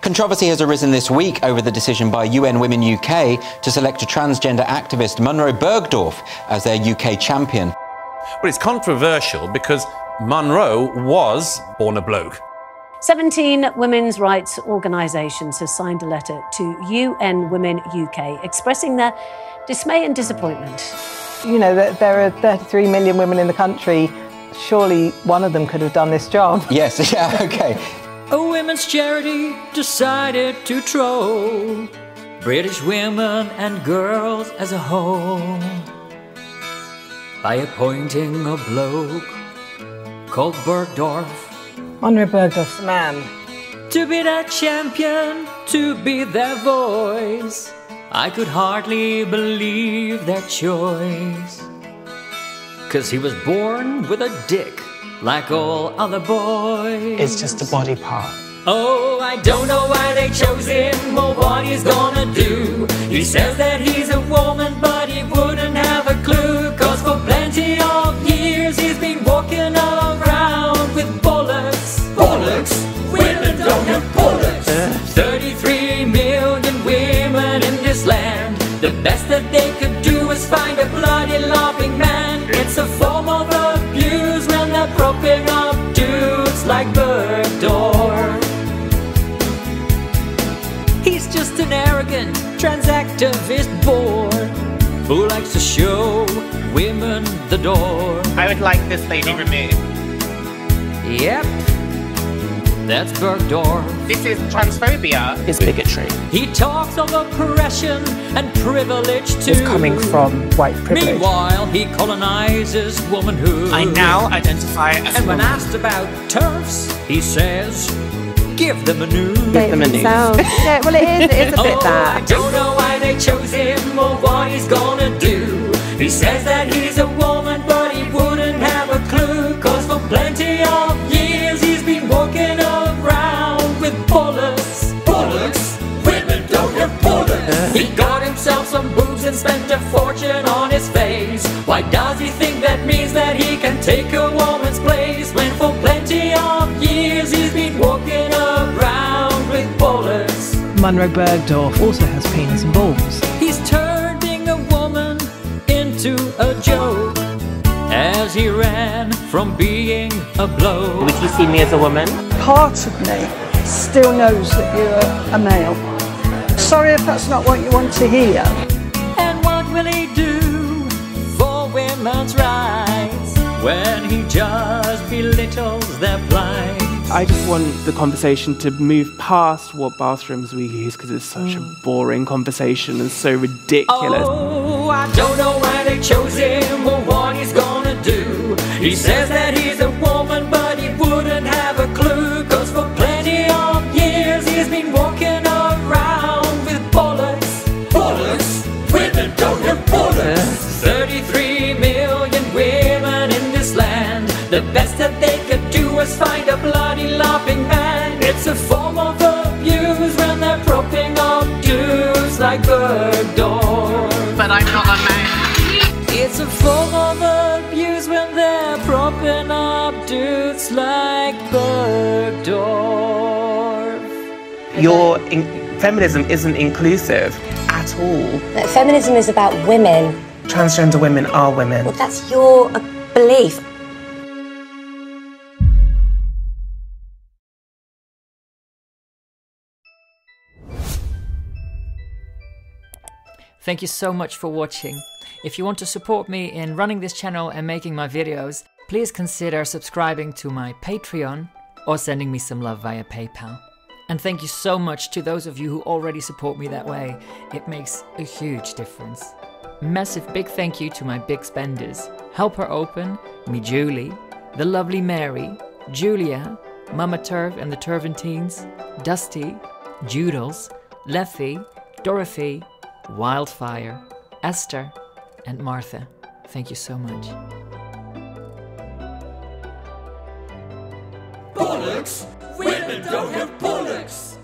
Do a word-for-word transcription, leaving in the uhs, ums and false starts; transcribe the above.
Controversy has arisen this week over the decision by U N Women U K to select a transgender activist, Munroe Bergdorf, as their U K champion. Well, it's controversial because Munroe was born a bloke. seventeen women's rights organisations have signed a letter to U N Women U K expressing their dismay and disappointment. You know, there are thirty-three million women in the country. Surely one of them could have done this job. Yes, yeah, OK. A women's charity decided to troll British women and girls as a whole by appointing a bloke called Bergdorf. Munroe Bergdorf's a man. To be their champion, to be their voice, I could hardly believe their choice. 'Cause he was born with a dick, like all other boys. It's just a body part. Oh, I don't know why they chose him or what he's gonna do. He says that he's a woman, but he wouldn't have a clue. 'Cause for plenty of years he's been walking around with bollocks. Bollocks? Women don't have bollocks. uh. thirty-three million women in this land. The best that they could do is find a bloody loving man. It's a form of abuse when they're propping up dudes like Bergdorf. He's just an arrogant transactivist born who likes to show women the door. I would like this lady removed. Yep, that's Bergdorf. This is transphobia. It's bigotry. He talks of oppression and privilege too. It's coming from white privilege. Meanwhile, he colonizes womanhood. I now identify as And woman. When asked about turfs, he says, give them a new. Give them a new. Yeah, well, it is, it is a bit oh, that. I don't know why they chose him or what he's gonna do. He says that he's a woman, but he wouldn't have a clue. 'Cause for plenty of years he's been walking around with bollocks. Bollocks? Women don't have bollocks. He got himself some boobs and spent a fortune on his face. Why does he think that means that he can take a woman's place? When for plenty of years he's been walking around with bollocks. Munroe Bergdorf also has penis and balls. He's turning a woman into a joke as he ran from being a bloke. Would you see me as a woman? Part of me still knows that you're a male. Sorry if that's not what you want to hear. And what will he do for women's rights when he just belittles their plight? I just want the conversation to move past what bathrooms we use, because it's such a boring conversation and so ridiculous. Oh, I don't know why they chose him or what he's gonna do. He says that he's a woman, but he wouldn't have a clue. 'Cause for plenty of years he's been walking around with bollocks. Bollocks? Women don't have bollocks. thirty-three million women in this land. The best that they could do was find a bloody loving man. It's a form of abuse when they're propping up dudes like Bergdorf. But I'm not a man. It's a form of abuse when they're propping up dudes like Bergdorf. Your in feminism isn't inclusive at all. But feminism is about women. Transgender women are women. Well, that's your uh, belief. Thank you so much for watching. If you want to support me in running this channel and making my videos, please consider subscribing to my Patreon or sending me some love via PayPal. And thank you so much to those of you who already support me that way. It makes a huge difference. Massive big thank you to my big spenders. Helper Open, me Julie, the lovely Mary, Julia, Mama Turv and the Turventines, Dusty, Doodles, Leffy, Dorothy, Wildfire, Esther, and Martha. Thank you so much. Bollocks! Women don't have bollocks!